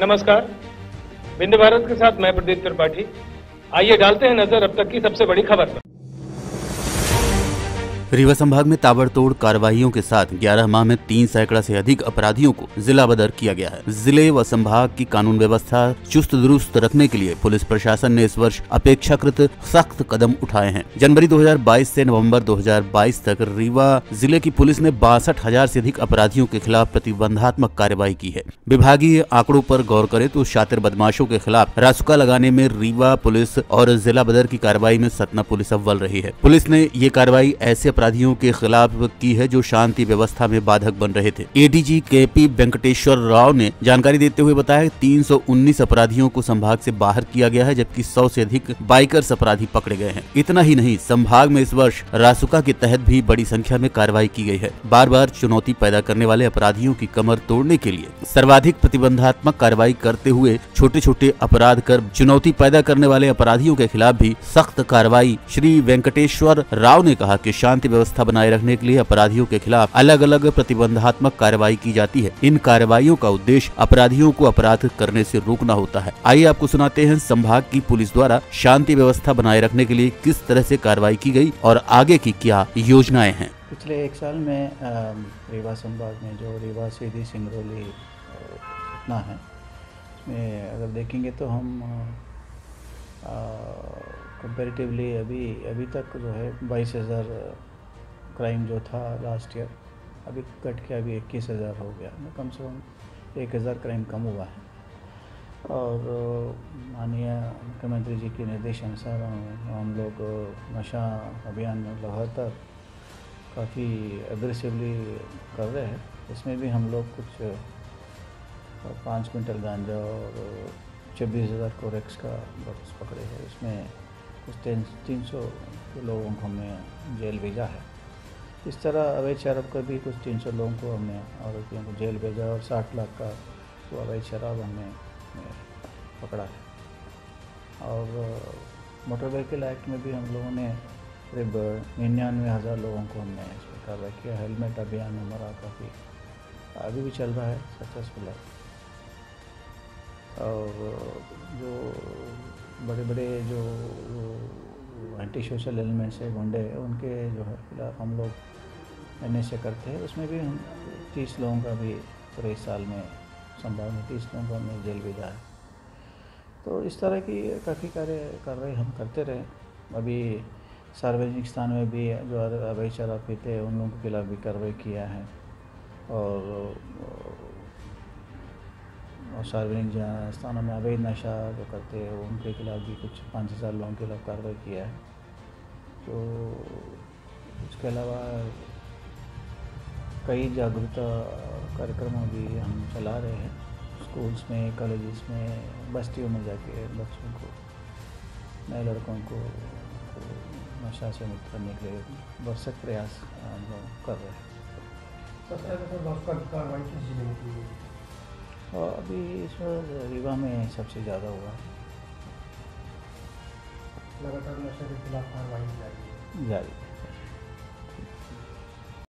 नमस्कार, विंध्य भारत के साथ मैं प्रदीप त्रिपाठी। आइए डालते हैं नजर अब तक की सबसे बड़ी खबर पर। रीवा संभाग में ताबड़तोड़ कार्रवाइयों के साथ 11 माह में 3 सैकड़ा से अधिक अपराधियों को जिला बदर किया गया है। जिले व संभाग की कानून व्यवस्था चुस्त दुरुस्त रखने के लिए पुलिस प्रशासन ने इस वर्ष अपेक्षाकृत सख्त कदम उठाए हैं। जनवरी 2022 से नवंबर 2022 तक रीवा जिले की पुलिस ने 62,000 से अधिक अपराधियों के खिलाफ प्रतिबंधात्मक कार्रवाई की है। विभागीय आंकड़ों पर गौर करें तो शातिर बदमाशों के खिलाफ रासुका लगाने में रीवा पुलिस और जिला बदर की कार्रवाई में सतना पुलिस अव्वल रही है। पुलिस ने ये कार्रवाई ऐसे अपराधियों के खिलाफ की है जो शांति व्यवस्था में बाधक बन रहे थे। एडीजी केपी वेंकटेश्वर राव ने जानकारी देते हुए बताया 319 अपराधियों को संभाग से बाहर किया गया है, जबकि 100 से अधिक बाइकर्स अपराधी पकड़े गए हैं। इतना ही नहीं, संभाग में इस वर्ष रासुका के तहत भी बड़ी संख्या में कार्रवाई की गई है। बार बार चुनौती पैदा करने वाले अपराधियों की कमर तोड़ने के लिए सर्वाधिक प्रतिबंधात्मक कार्रवाई करते हुए छोटे छोटे अपराध कर चुनौती पैदा करने वाले अपराधियों के खिलाफ भी सख्त कार्रवाई। श्री वेंकटेश्वर राव ने कहा कि शांति व्यवस्था बनाए रखने के लिए अपराधियों के खिलाफ अलग अलग प्रतिबंधात्मक कार्रवाई की जाती है। इन कार्रवाइयों का उद्देश्य अपराधियों को अपराध करने से रोकना होता है। आइए आपको सुनाते हैं संभाग की पुलिस द्वारा शांति व्यवस्था बनाए रखने के लिए किस तरह से कार्रवाई की गई और आगे की क्या योजनाएं हैं। पिछले एक साल में रीवा संभाग में जो रीवा सिटी सिंगरौली ना है, अगर देखेंगे तो हम कंपेरेटिवली अभी तक जो है 22,000 क्राइम जो था लास्ट ईयर, अभी कट के अभी 21,000 हो गया। कम से कम 1,000 क्राइम कम हुआ है। और माननीय मुख्यमंत्री जी के निर्देशानुसार हम लोग नशा अभियान में लगातार काफ़ी एग्रेसिवली कर रहे हैं। इसमें भी हम लोग कुछ 5 क्विंटल गांजा और 26,000 कोरेक्स का बॉक्स पकड़े हैं। इसमें कुछ 300 लोगों को हमने जेल भेजा है। इस तरह अवैध शराब का भी कुछ 300 लोगों को हमने आरोपियों को जेल भेजा और 60 लाख का वो अवैध शराब हमने पकड़ा है। और मोटर व्हीकल एक्ट में भी हम लोगों ने करीब 99,000 लोगों को हमने इसमें कार्रवाई किया। हेलमेट अभियान हमारा काफ़ी अभी भी चल रहा है, सक्सेसफुल है। और जो बड़े बड़े जो एंटी सोशल एलिमेंट्स है, गुंडे, उनके जो है खिलाफ हम लोग एनएसए करते हैं। उसमें भी हम 30 लोगों का भी पूरे साल में संभाग में 30 लोगों को हमने जेल भेजा है। तो इस तरह की काफ़ी कार्रवाई हम करते रहे। अभी सार्वजनिक स्थान में भी जो अवैध शराब पीते हैं उन लोगों के खिलाफ भी कार्रवाई किया है। और सार्वजनिक स्थानों में अवैध नशा जो करते हैं उनके खिलाफ भी कुछ 5,000 लोगों के खिलाफ कार्रवाई किया है। तो इसके अलावा कई जागरूकता कार्यक्रम भी हम चला रहे हैं, स्कूल्स में, कॉलेजेस में, बस्तियों में जाके बच्चों को, नए लड़कों को नशा से मुक्त करने के लिए भरसक प्रयास हम लोग कर रहे हैं। और अभी इस बार रीवा में सबसे ज़्यादा हुआ है। लगातार नशे के खिलाफ कार्रवाई जारी है।